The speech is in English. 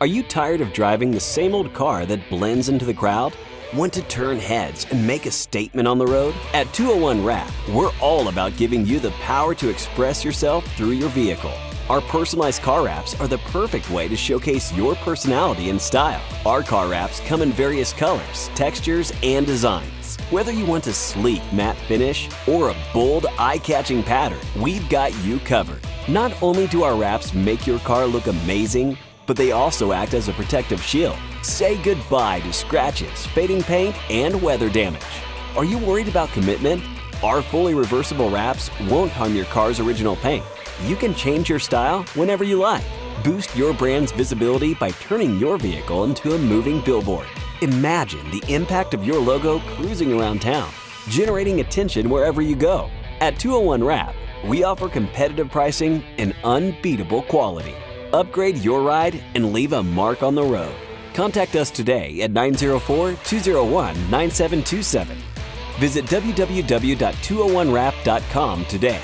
Are you tired of driving the same old car that blends into the crowd? Want to turn heads and make a statement on the road? At 201 Wrap, we're all about giving you the power to express yourself through your vehicle. Our personalized car wraps are the perfect way to showcase your personality and style. Our car wraps come in various colors, textures, and designs. Whether you want a sleek matte finish or a bold, eye-catching pattern, we've got you covered. Not only do our wraps make your car look amazing, but they also act as a protective shield. Say goodbye to scratches, fading paint, and weather damage. Are you worried about commitment? Our fully reversible wraps won't harm your car's original paint. You can change your style whenever you like. Boost your brand's visibility by turning your vehicle into a moving billboard. Imagine the impact of your logo cruising around town, generating attention wherever you go. At 201 Wrap, we offer competitive pricing and unbeatable quality. Upgrade your ride and leave a mark on the road. Contact us today at 904-201-9727. Visit www.201wrap.com today.